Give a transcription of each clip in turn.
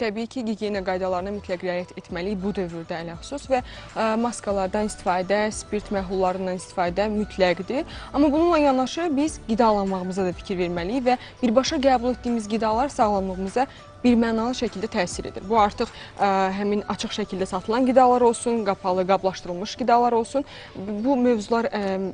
Təbii ki, gigiyena qaydalarına mütləq riayət etməliyik bu dövrdə ələxsus və maskalardan istifadə, spirt məhlullarından istifadə mütləqdir. Amma bununla yanaşı biz qidalanmağımıza da fikir verməliyik və birbaşa qəbul etdiyimiz qidalar sağlamlığımıza birmənalı şəkildə təsir edir. Bu artıq həmin açıq şəkildə satılan qidalar olsun, qapalı, qablaşdırılmış qidalar olsun. Bu mövzular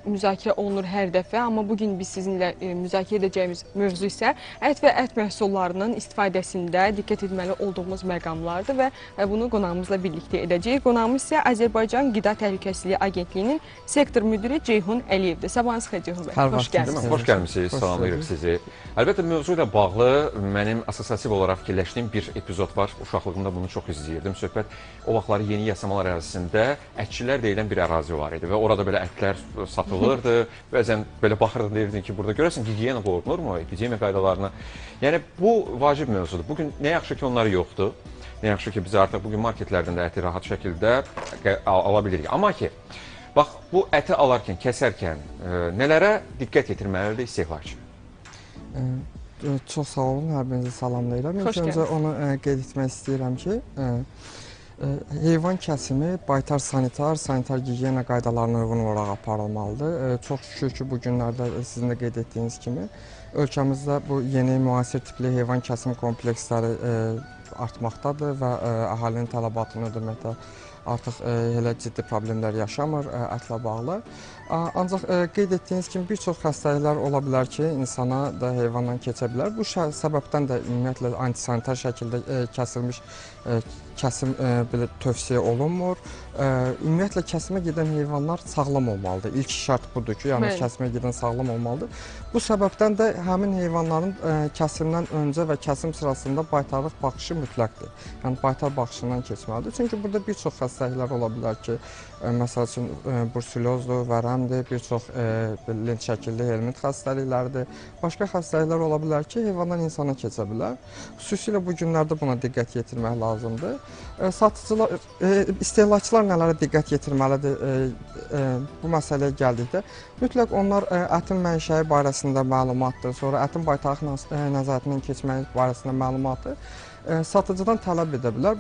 müzakirə olunur hər dəfə, amma bugün biz sizinlə müzakirə edəcəyimiz mövzu isə ət və ət məhsullarının istifadəsində diqqət etməli olduğumuz məqamlardır və bunu qonağımızla birlikdə edəcəyik. Qonağımız isə Azərbaycan Qida Təhlükəsizliyi Agentliyinin sektor müdiri Ceyhun Əliyevdir. Sabahınız xeyir, Ceyhun bəy. Hoş gəlmisiniz. Hoş gəlmisiniz. Salamlayırıq sizi. Əlbəttə mövzu ilə bağlı mənim asosiativ olaraq bir epizod var. Uşaqlığımda bunu çox izləyirdim. Söhbət o vaxtları yeni yasamalar ərazisində ətçilər deyilən bir ərazi var idi və orada belə ətlər satılırdı. Bəzən belə baxırdın, deyirdin ki, burada görəsən gigiyena qorunurmu, epidemiya qaydalarına. Yəni bu vacib mövzudur. Bugün nə yaxşı ki onlar yoxdur. Nə yaxşı ki biz artıq bugün marketlərdən də əti rahat şəkildə ala bilirik. Amma ki bax bu əti alarkən, kəsərkən nələrə diqqət yetirməlidir istehlakçı? Çox sağ olun, hər birinizi salamlayıram. İlk öncə onu qeyd etmək istəyirəm ki, heyvan kəsimi baytar sanitar gigiyena qaydalarına uyğun olaraq aparılmalıdır. Çox şükür ki, bu günlərdə sizin də qeyd etdiyiniz kimi, ölkəmizdə bu yeni müasir tipli heyvan kəsimi kompleksləri artmaqdadır və əhalinin tələbatını ödəməkdə artıq elə ciddi problemlər yaşamır ətlə bağlı. Ancaq qeyd etdiyiniz kimi bir çox xəstəliklər ola bilər ki, insana da heyvandan keçə bilər. Bu səbəbdən də ümumiyyətlə antisanitar şəkildə kəsilmiş kəsim tövsiyə olunmur. Ümumiyyətlə kəsimə gedən heyvanlar sağlam olmalıdır. İlk şərt budur ki, yəni kəsimə gedən sağlam olmalıdır. Bu səbəbdən də həmin heyvanların kəsimdən öncə və kəsim sırasında baytarlıq baxışı mütləqdir. Yəni baytar baxışından keçməlidir. Çünki burada bir çox xəstəliklər ola bilər ki, məsəl üçün bursulyozdur, vərəmdir, bir çox lint şəkilli helmint xəstəliklərdir. Başqa xəstəliklər ola bilər ki, heyvandan insana keçə bilər. Xüsusilə bu günlərdə buna diqqət yetirmək lazımdır. İstehlakçılar nələrə diqqət yetirməlidir bu məsələyə gəldikdə? Mütləq onlar ətin mənşəyi barəsində məlumatdır, sonra ətin baytarlıq nəzarətindən keçməyi barəsində məlumatdır. Satıcıdan tələb edə bilər.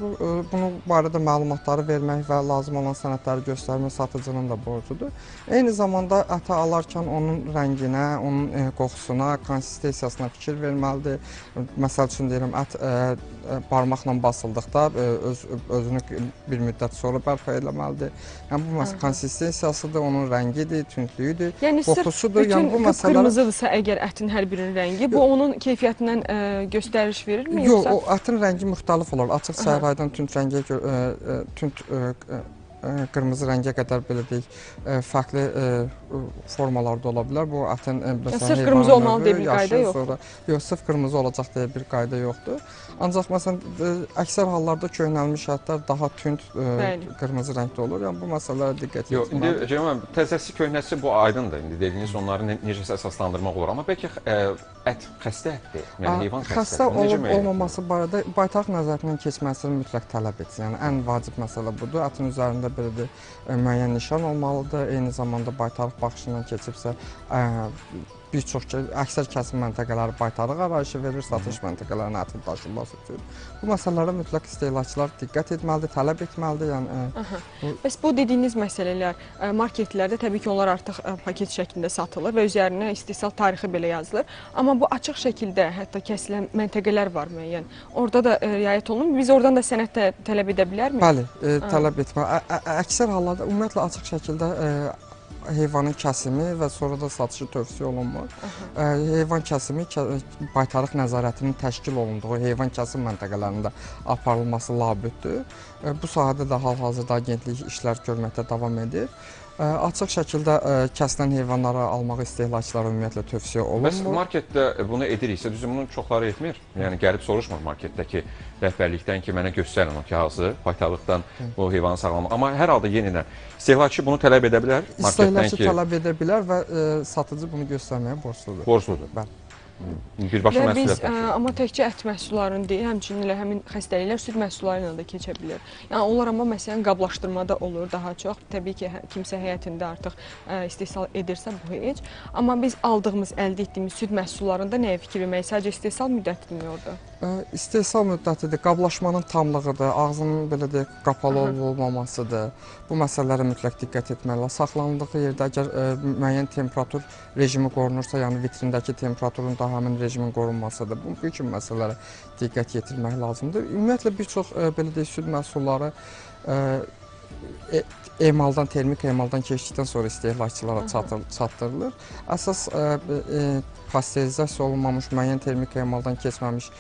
Bunun barədə məlumatları vermək və lazım olan sənədləri göstərmək satıcının da borcudur. Eyni zamanda ətə alarkən onun rənginə, onun qoxusuna, konsistensiyasına fikir verməlidir. Məsəl üçün deyirəm, ət barmaqla basıldıqda özünü bir müddət sonra bərpa eləməlidir. Yəni bu konsistensiyasıdır, onun rəngidir, tündlüyüdür, qoxusudur. Yəni bu məsələlər qırmızıdırsa əgər ətin hər birinin rəngi, bu onun keyfiyyətindən göstəriş verirmi? Yox, o ətin rəngi müxtəlif olar. Açıq səhraydan tünd qırmızı rəngə qədər belə deyik, fərqli formalarda ola bilər. Bu ətin sırf qırmızı olmalı deyə bir qayda yoxdur. Yox, sırf qırmızı olacaq deyə bir qayda yoxdur. Ancaq məsələn, əksər hallarda köhnəlmiş ətlər daha tünd qırmızı rəngdə olur. Yəni bu məsələlərə diqqət etməlidir. Yox, indi təzəsi köhnəsi bu aydındır. İndi dediyiniz onları necəsə əsaslandırmaq olur. Amma bəlkə ət xəstə ətdir, yəni heyvan xəstə olmaması barədə baytarlıq nəzarətindən keçməsini mütləq tələb etsin. Yəni ən vacib məsələ budur. Ətin üzərində belə də müəyyən nişan olmalıdır. Eyni zamanda baytarlıq baxışından keçibsə, bir çox əksər kəsim məntəqələri baytarlıq arayışı verir, satış məntəqələrinin ətin daşınması üçün. Bu məsələlərə mütləq istehlakçılar diqqət etməlidir, tələb etməlidir. Bəs bu dediyiniz məsələlər marketlərdə təbii ki, onlar artıq paket şəklində satılır və üzərinə istehsal tarixi belə yazılır. Amma bu açıq şəkildə hətta kəsilən məntəqələr var müəyyən. Orada da riayət olunur. Biz oradan da sənəd tələb edə bilərmi? Bəli, tələb etmək. Əksər hallarda ümumiyyətlə açıq şəkildə heyvanın kəsimi və sonra da satışı tövsiyə olunmur. Heyvan kəsimi baytarlıq nəzarətinin təşkil olunduğu heyvan kəsim məntəqələrində aparılması labüddür. Bu sahədə də hal-hazırda agentlik işlər görməkdə davam edir. Açıq şəkildə kəsilən heyvanlara almaq istehlakçılara ümumiyyətlə tövsiyə olunmur. Bəs marketdə bunu ediriksə, düzün bunun çoxları etmir. Yəni gəlib soruşmur marketdəki rəhbərlikdən ki, mənə göstərin o kağızı, baytarlıqdan bu heyvanı sağlamaq. Amma hər halda yenidən istehlakçı bunu tələb edə bilər. İstehlakçı tələb edə bilər və satıcı bunu göstərməyə borcludur. Borcludur. Bəli. Və biz amma təkcə ət məhsullarını deyil, həmçinin elə həmin xəstəliklər süd məhsullarıyla da keçə bilir. Yəni onlar amma məsələn qablaşdırmada olur daha çox. Təbii ki, kimsə həyətində artıq istehsal edirsə bu heç. Amma biz aldığımız, əldə etdiyimiz süd məhsullarında nəyə fikir verməliyik? Sadəcə istehsal müddətdir orada? İstehsal müddətidir, qablaşmanın tamlığıdır, ağzının belə deyək, qapalı olmamasıdır. Bu məsələlərə mütləq diqqət etməlidir. Saxlanıldığı yerdə əgər müəyyən temperatur rejimi qorunursa, yəni vitrindəki temperaturun da həmin rejimin qorunmasıdır. Bu kimi məsələlərə diqqət yetirmək lazımdır. Ümumiyyətlə, bir çox belə deyək, süd məhsulları emaldan, termik emaldan keçdikdən sonra istehlakçılara çatdırılır. Əsas pasterizasiya olunmamış, müəyyən termik emaldan keçməmiş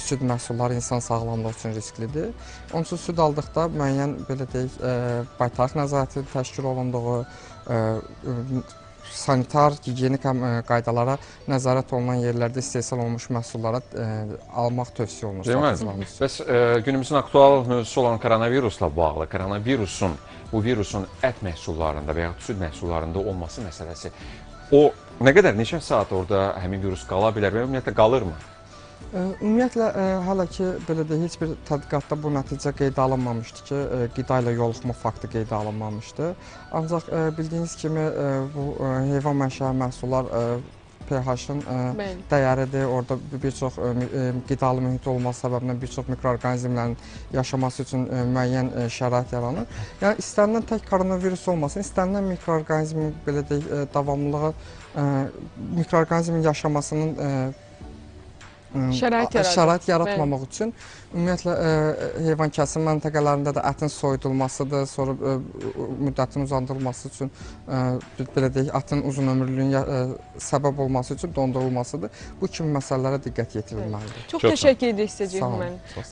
süd məhsulları insan sağlamlığı üçün risklidir. Onun üçün süd aldıqda müəyyən baytarlıq nəzarətinin təşkil olunduğu, sanitar, gigiyenik qaydalara nəzarət olunan yerlərdə istehsal olmuş məhsullara almaq tövsiyə olunur. Deməli, bəs günümüzün aktual mövzusu olan koronavirusla bağlı, koronavirusun, bu virusun ət məhsullarında və yaxud süd məhsullarında olması məsələsi, o nə qədər, neçə saat orada həmin virus qala bilər və ümumiyyətlə qalırmı? Ümumiyyətlə, hələ ki, belə deyək, heç bir tədqiqatda bu nəticə qeydə alınmamışdı ki, qida ilə yoluxma faktı qeydə alınmamışdı. Ancaq bildiyiniz kimi, bu heyvan mənşəli məhsullar pH-ın dəyəridir, orada bir çox qidalı mühit olması səbəbindən bir çox mikroorqanizmlərin yaşaması üçün müəyyən şərait yaranır. Yəni, istənilən tək koronavirus olmasın, istənilən mikroorqanizmin, belə deyək, davamlılığı, mikroorqanizmin yaşamasının şərait yaratmamaq üçün ümumiyyətlə, heyvan kəsim məntəqələrində də ətin soyudulmasıdır, sonra müddətin uzandırılması üçün, belə deyək, ətin uzun ömürlüyün səbəb olması üçün dondurulmasıdır. Bu kimi məsələlərə diqqət yetirilməlidir. Çox təşəkkür edirik sizə, Ceyhun müəllim.